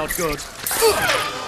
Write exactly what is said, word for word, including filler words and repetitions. not good.